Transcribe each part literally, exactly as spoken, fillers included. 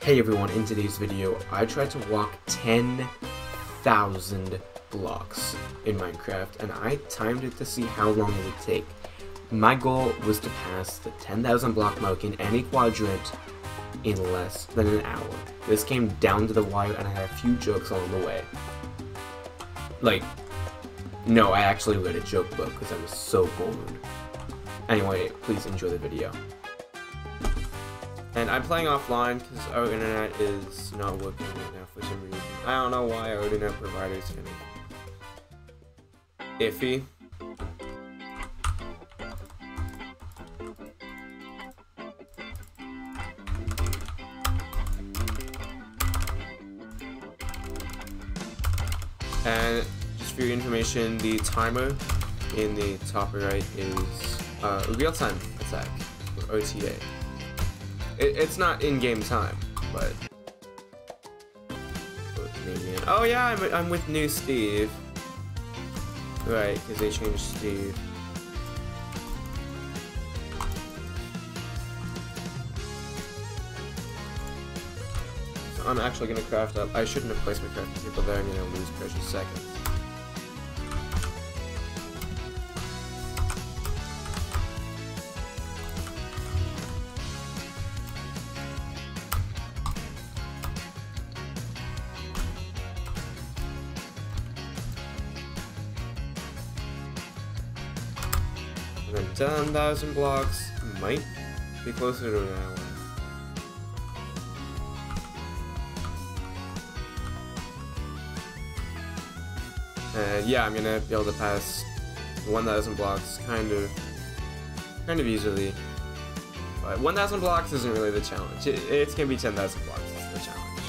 Hey everyone, in today's video, I tried to walk ten thousand blocks in Minecraft, and I timed it to see how long it would take. My goal was to pass the ten thousand block mark in any quadrant in less than an hour. This came down to the wire, and I had a few jokes along the way. Like, no, I actually read a joke book because I was so bored. Anyway, please enjoy the video. And I'm playing offline because our internet is not working right now for some reason. I don't know why our internet provider is kind of iffy. And just for your information, the timer in the top right is uh, a real-time attack, or O T A. It's not in-game time, but... Oh yeah, I'm, I'm with new Steve. Right, because they changed Steve. So I'm actually going to craft up. I shouldn't have placed my crafting people there. I'm going to lose precious seconds. ten thousand blocks might be closer to an hour. And yeah, I'm gonna be able to pass one thousand blocks kind of, kind of easily. But one thousand blocks isn't really the challenge. It, it's gonna be ten thousand blocks that's the challenge.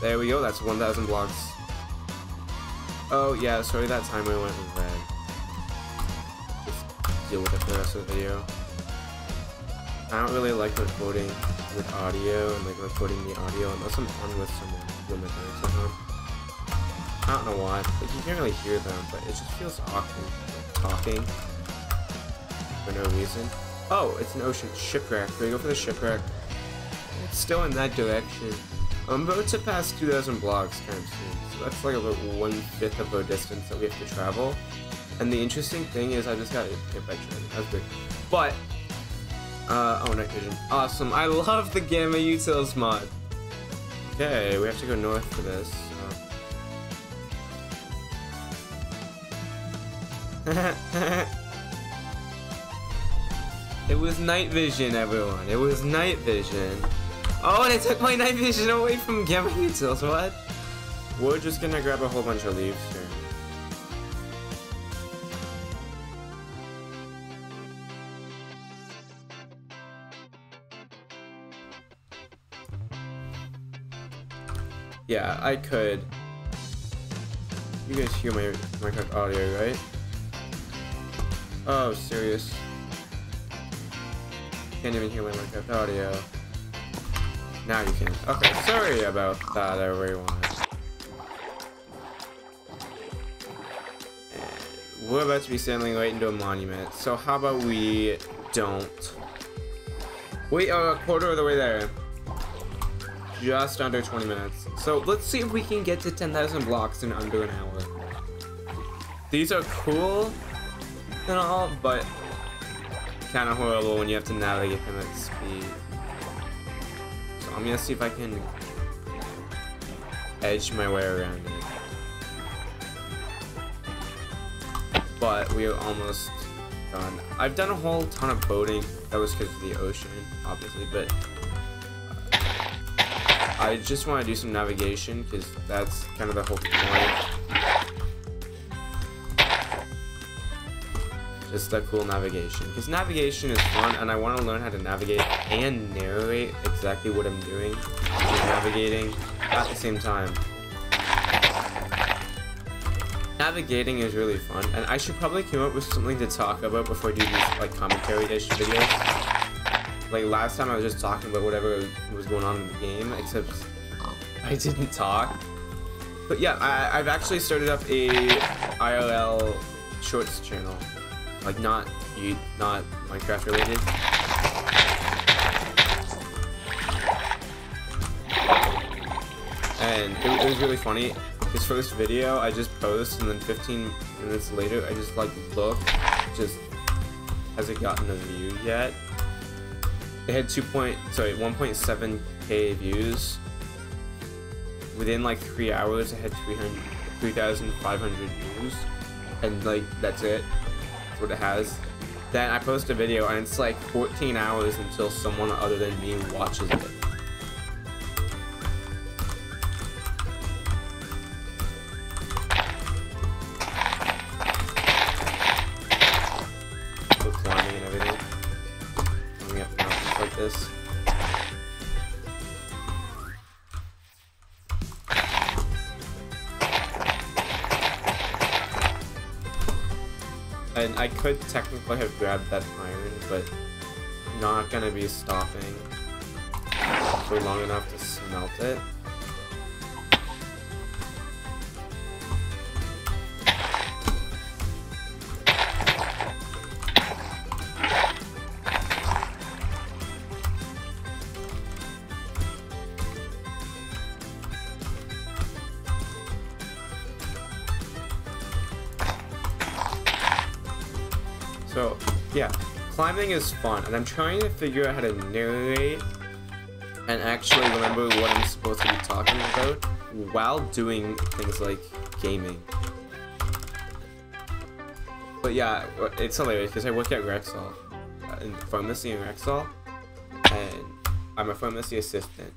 There we go. That's one thousand blocks. Oh yeah, sorry that timer went red. Deal with it for the rest of the video. I don't really like recording with audio and like recording the audio unless I'm on with someone when they're doing something. I don't know why, like you can't really hear them, but it just feels awkward like, talking for no reason. Oh, it's an ocean shipwreck. We go for the shipwreck. It's still in that direction. I'm about to pass two thousand blocks kind of soon, so that's like about one fifth of our distance that we have to travel. And the interesting thing is, I just got it. Yep, I tried it. That was good. But, uh, oh, night vision. Awesome. I love the Gamma Utils mod. Okay, we have to go north for this, so. It was night vision, everyone. It was night vision. Oh, and it took my night vision away from Gamma Utils. What? We're just gonna grab a whole bunch of leaves here. Yeah, I could. You guys hear my Minecraft audio, right? Oh, serious. Can't even hear my Minecraft audio. Now you can. Okay, sorry about that, everyone. And we're about to be sailing right into a monument, so how about we don't? We are a quarter of the way there. Just under twenty minutes. So let's see if we can get to ten thousand blocks in under an hour. These are cool and all, but kind of horrible when you have to navigate them at speed. So I'm gonna see if I can edge my way around it. But we are almost done. I've done a whole ton of boating. That was because of the ocean, obviously, but I just want to do some navigation because that's kind of the whole point. Just that cool navigation. Because navigation is fun and I want to learn how to navigate and narrate exactly what I'm doing. Navigating at the same time. Navigating is really fun and I should probably come up with something to talk about before I do these like commentary-ish videos. Like last time I was just talking about whatever was going on in the game, except I didn't talk. But yeah, I, I've actually started up a I R L shorts channel. Like not you, not Minecraft related. and it, it was really funny. This first video I just post, and then fifteen minutes later I just like look, just has it gotten a view yet? It had two point sorry one point seven K views. Within like three hours, I had three thousand five hundred views, and like that's it. That's what it has. Then I post a video, and it's like fourteen hours until someone other than me watches it. We're climbing and everything. Climbing up mountains like this. And I could technically have grabbed that iron, but not gonna be stopping for long enough to smelt it. So, yeah, climbing is fun, and I'm trying to figure out how to narrate and actually remember what I'm supposed to be talking about while doing things like gaming. But yeah, it's hilarious because I work at Rexall, uh, in pharmacy in Rexall, and I'm a pharmacy assistant.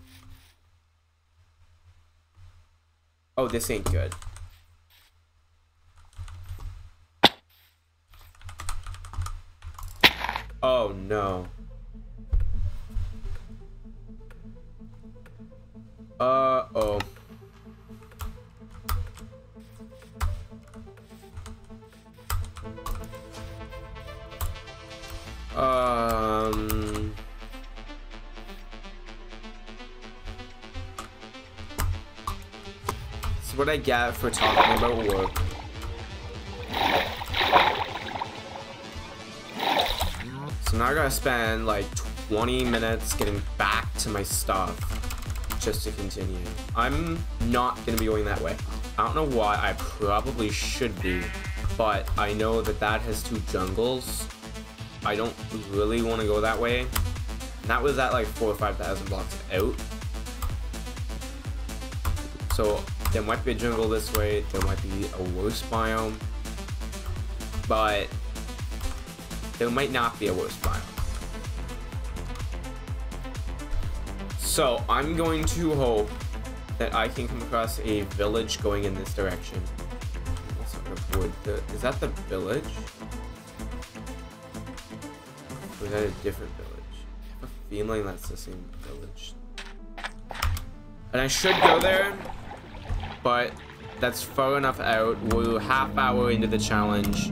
Oh, this ain't good. Oh no. Uh oh. Um This is what I get for talking about work. So now I gotta spend like twenty minutes getting back to my stuff just to continue. I'm not gonna be going that way. I don't know why, I probably should be, but I know that that has two jungles. I don't really want to go that way. And that was at like four or five thousand blocks out. So there might be a jungle this way, there might be a worse biome, but there might not be a worse biome. So I'm going to hope that I can come across a village going in this direction. That's not wood. The, is that the village? Or is that a different village? I have a feeling that's the same village. And I should go there, but that's far enough out. We're half hour into the challenge.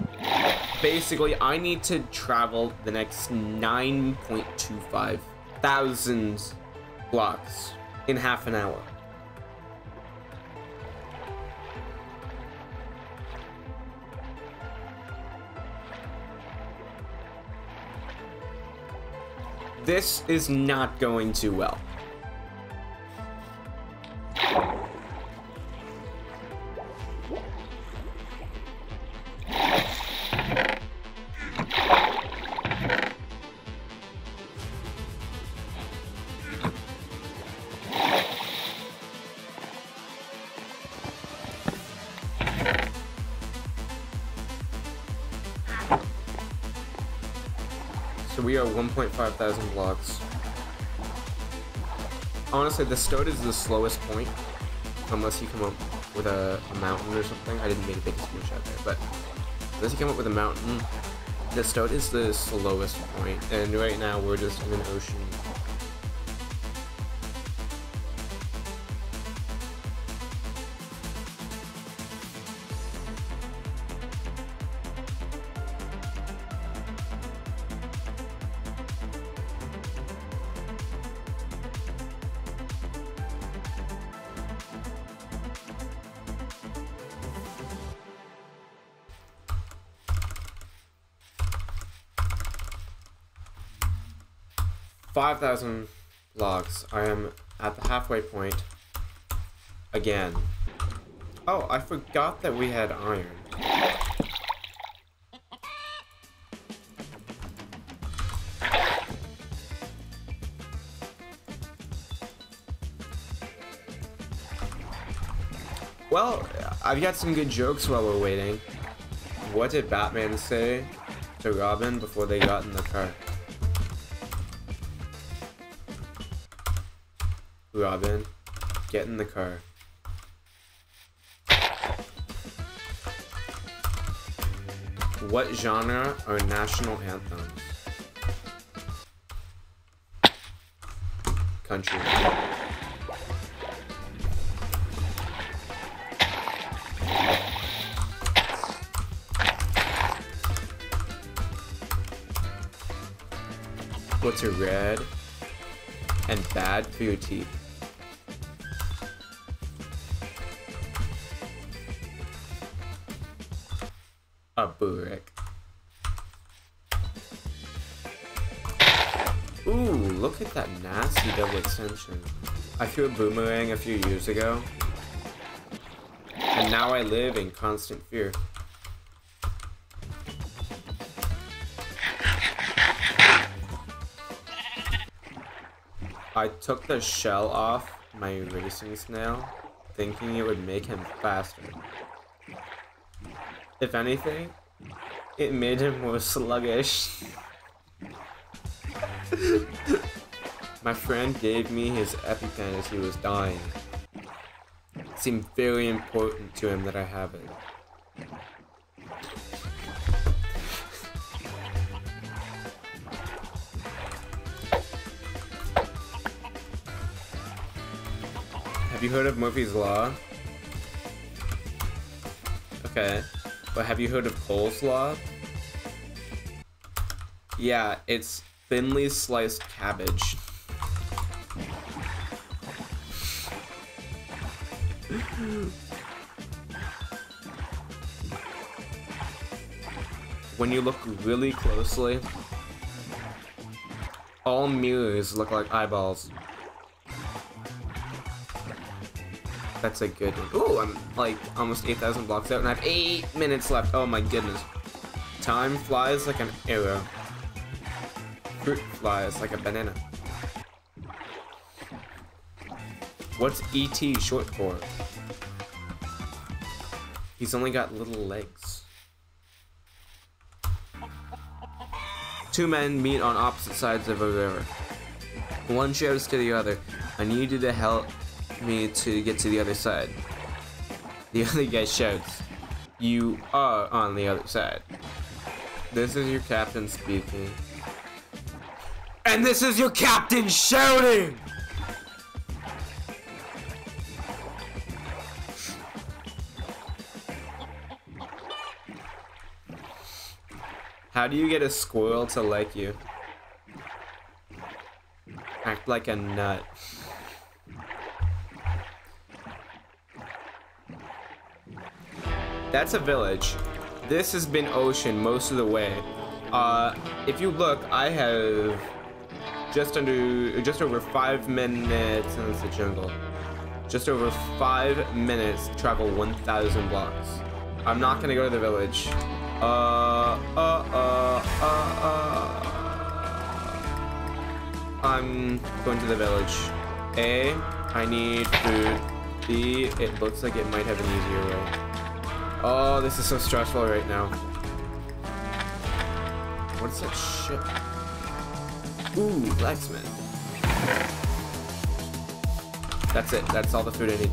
Basically, I need to travel the next nine point two five thousand blocks in half an hour. This is not going too well. So we are one point five thousand blocks. Honestly, the start is the slowest point, unless you come up with a, a mountain or something. I didn't make a big screenshot there, but unless you come up with a mountain, the start is the slowest point. And right now we're just in an ocean. five thousand blocks. I am at the halfway point. again. Oh, I forgot that we had iron. Well, I've got some good jokes while we're waiting. What did Batman say to Robin before they got in the car? Robin, get in the car. What genre are national anthems? Country. What's a red and bad for your teeth? A burek. Ooh, look at that nasty double extension. I threw a boomerang a few years ago, and now I live in constant fear. I took the shell off my racing snail, thinking it would make him faster. If anything, it made him more sluggish. My friend gave me his EpiPen as he was dying. It seemed very important to him that I have it. Have you heard of Murphy's Law? Okay. But have you heard of Cole's Law? Yeah, it's thinly sliced cabbage. When you look really closely, all mirrors look like eyeballs. That's a good one. Ooh, I'm like almost eight thousand blocks out and I have eight minutes left. Oh my goodness. Time flies like an arrow. Fruit flies like a banana. What's E T short for? He's only got little legs. Two men meet on opposite sides of a river. One shouts to the other, I need you to help me to get to the other side. The other guy shouts, you are on the other side. This is your captain speaking. And this is your captain shouting! How do you get a squirrel to like you? Act like a nut. That's a village. This has been ocean most of the way. Uh, if you look, I have just under, just over five minutes, and it's a jungle. Just over five minutes to travel one thousand blocks. I'm not gonna go to the village. Uh, uh, uh, uh, uh. I'm going to the village. A, I need food. B, it looks like it might have an easier way. Oh, this is so stressful right now. What's that shit? Ooh, blacksmith. That's it. That's all the food I need.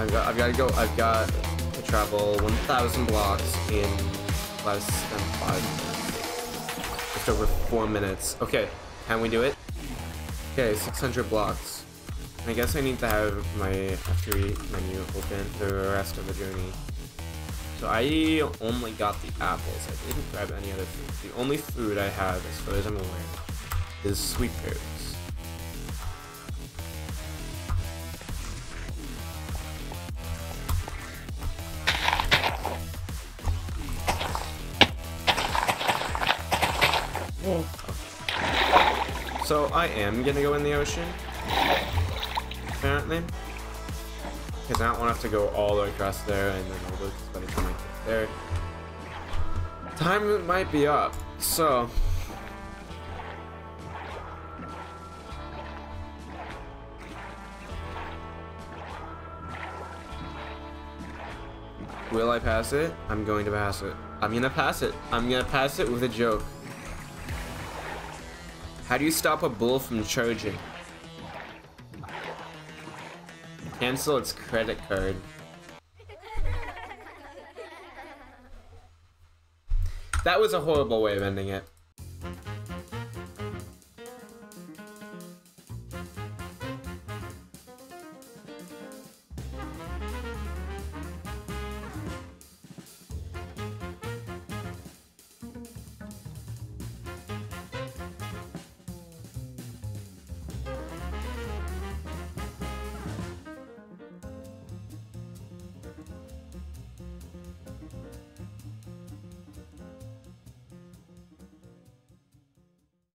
I've got, I've got to go. I've got to travel one thousand blocks in less than five minutes. Just over four minutes. Okay, can we do it? Okay, six hundred blocks. I guess I need to have my F three menu open for the rest of the journey. So I only got the apples. I didn't grab any other food. The only food I have, as far as I'm aware, is sweet berries. Whoa. Okay. So I am gonna go in the ocean, apparently, because I don't want to have to go all the way across there and then all the by the time I get there. Time might be up, so. Will I pass it? I'm going to pass it. I'm gonna pass it. I'm gonna pass it with a joke. How do you stop a bull from charging? Cancel its credit card. That was a horrible way of ending it.